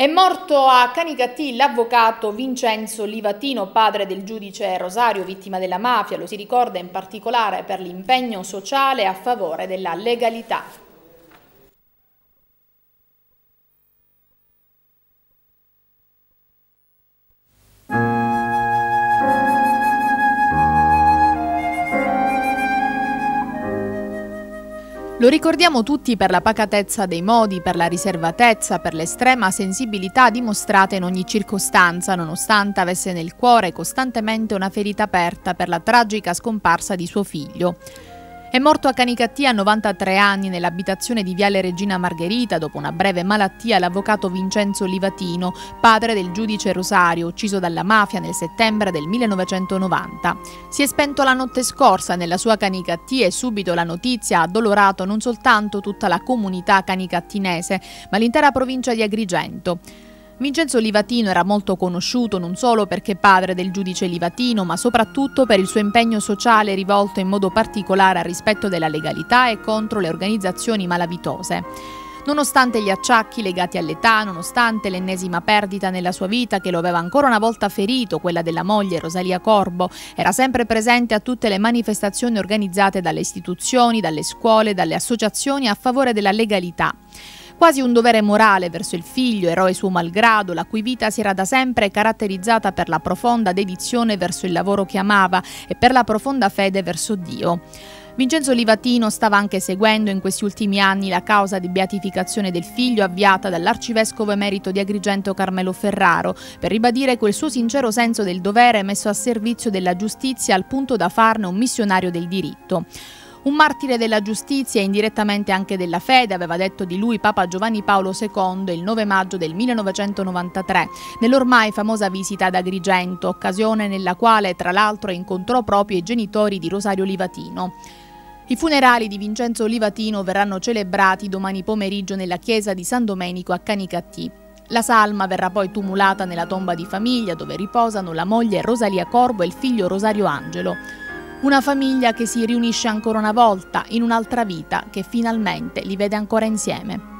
È morto a Canicattì l'avvocato Vincenzo Livatino, padre del giudice Rosario, vittima della mafia. Lo si ricorda in particolare per l'impegno sociale a favore della legalità. Lo ricordiamo tutti per la pacatezza dei modi, per la riservatezza, per l'estrema sensibilità dimostrata in ogni circostanza, nonostante avesse nel cuore costantemente una ferita aperta per la tragica scomparsa di suo figlio. È morto a Canicattì a 93 anni nell'abitazione di Viale Regina Margherita dopo una breve malattia l'avvocato Vincenzo Livatino, padre del giudice Rosario, ucciso dalla mafia nel settembre del 1990. Si è spento la notte scorsa nella sua Canicattì e subito la notizia ha addolorato non soltanto tutta la comunità canicattinese, ma l'intera provincia di Agrigento. Vincenzo Livatino era molto conosciuto non solo perché padre del giudice Livatino, ma soprattutto per il suo impegno sociale rivolto in modo particolare al rispetto della legalità e contro le organizzazioni malavitose. Nonostante gli acciacchi legati all'età, nonostante l'ennesima perdita nella sua vita che lo aveva ancora una volta ferito, quella della moglie Rosalia Corbo, era sempre presente a tutte le manifestazioni organizzate dalle istituzioni, dalle scuole, dalle associazioni a favore della legalità. Quasi un dovere morale verso il figlio, eroe suo malgrado, la cui vita si era da sempre caratterizzata per la profonda dedizione verso il lavoro che amava e per la profonda fede verso Dio. Vincenzo Livatino stava anche seguendo in questi ultimi anni la causa di beatificazione del figlio avviata dall'arcivescovo emerito di Agrigento Carmelo Ferraro, per ribadire quel suo sincero senso del dovere messo a servizio della giustizia al punto da farne un missionario del diritto. Un martire della giustizia e indirettamente anche della fede, aveva detto di lui Papa Giovanni Paolo II il 9 maggio del 1993, nell'ormai famosa visita ad Agrigento, occasione nella quale tra l'altro incontrò proprio i genitori di Rosario Livatino. I funerali di Vincenzo Livatino verranno celebrati domani pomeriggio nella chiesa di San Domenico a Canicattì. La salma verrà poi tumulata nella tomba di famiglia dove riposano la moglie Rosalia Corbo e il figlio Rosario Angelo. Una famiglia che si riunisce ancora una volta in un'altra vita che finalmente li vede ancora insieme.